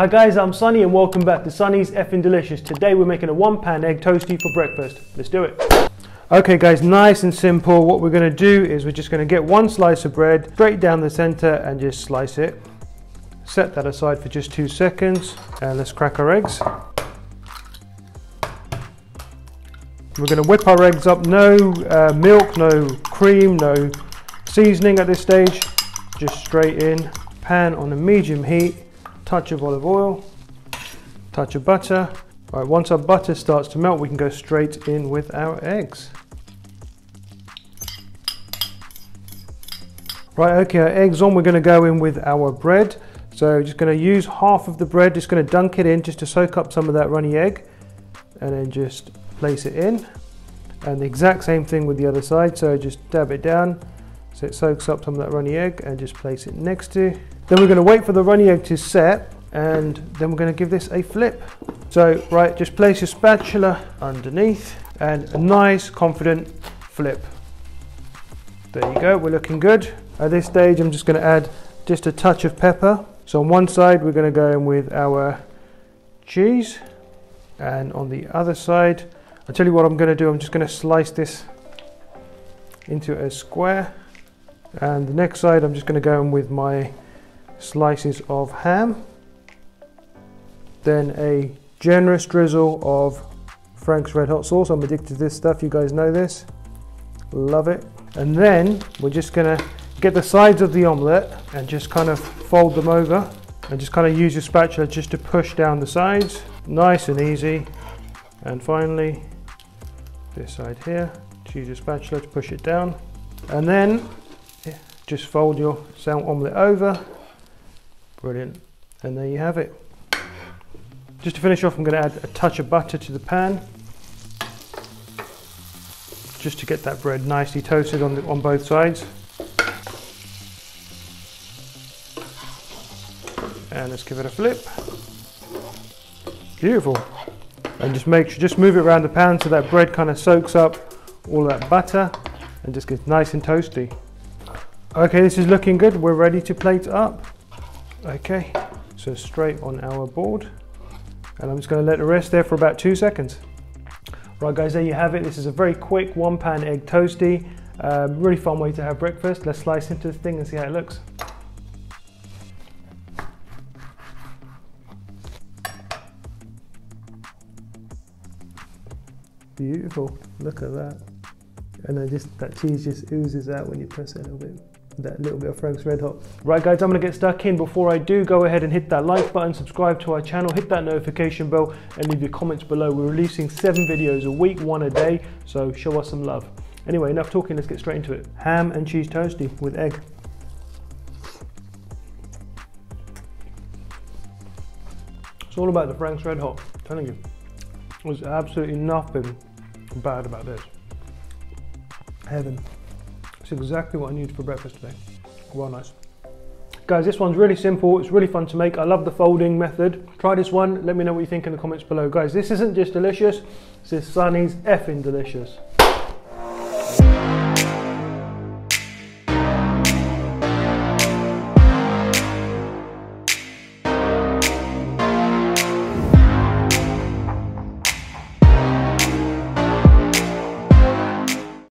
Hi guys, I'm Sunny and welcome back to Sunny's Effing Delicious. Today we're making a 1-pound egg toasty for breakfast. Let's do it. Okay guys, nice and simple. What we're going to do is we're just going to get one slice of bread straight down the center and just slice it. Set that aside for just 2 seconds and let's crack our eggs. We're going to whip our eggs up. No milk, no cream, no seasoning at this stage. Just straight in. Pan on a medium heat. Touch of olive oil, touch of butter. All right, once our butter starts to melt, we can go straight in with our eggs. Right, okay, our eggs on, we're gonna go in with our bread. So just gonna use half of the bread, just gonna dunk it in just to soak up some of that runny egg, and then just place it in. And the exact same thing with the other side, so just dab it down so it soaks up some of that runny egg and just place it next to. Then we're going to wait for the runny egg to set and then we're going to give this a flip. So right, just place your spatula underneath and a nice confident flip. There you go, we're looking good. At this stage I'm just going to add just a touch of pepper. So on one side we're going to go in with our cheese, and on the other side, I'll tell you what I'm going to do, I'm just going to slice this into a square. And the next side I'm just going to go in with my slices of ham, then a generous drizzle of Frank's Red Hot sauce. I'm addicted to this stuff, you guys know this, love it. And then we're just gonna get the sides of the omelette and just kind of fold them over and just kind of use your spatula just to push down the sides, nice and easy. And finally this side here, just use your spatula to push it down and then just fold your sound omelette over. Brilliant. And there you have it. Just to finish off, I'm going to add a touch of butter to the pan just to get that bread nicely toasted on both sides. And let's give it a flip. Beautiful. And just make sure, just move it around the pan so that bread kind of soaks up all that butter and just gets nice and toasty. Okay, this is looking good. We're ready to plate up. Okay, so straight on our board, and I'm just going to let it rest there for about 2 seconds. Right guys, there you have it. This is a very quick 1-pound egg toasty, really fun way to have breakfast. Let's slice into the thing and see how it looks. Beautiful, look at that. And then just that cheese just oozes out when you press it a little bit. That little bit of Frank's Red Hot. Right guys, I'm going to get stuck in. Before I do, go ahead and hit that like button, subscribe to our channel, hit that notification bell and leave your comments below. We're releasing 7 videos a week, 1 a day, so show us some love. Anyway, enough talking, let's get straight into it. Ham and cheese toasty with egg. It's all about the Frank's Red Hot, I'm telling you. There's absolutely nothing bad about this. Heaven. Exactly what I need for breakfast today. Well, nice guys, this one's really simple, it's really fun to make. I love the folding method. Try this one, let me know what you think in the comments below. Guys, this isn't just delicious, this is Sunny's Effing Delicious.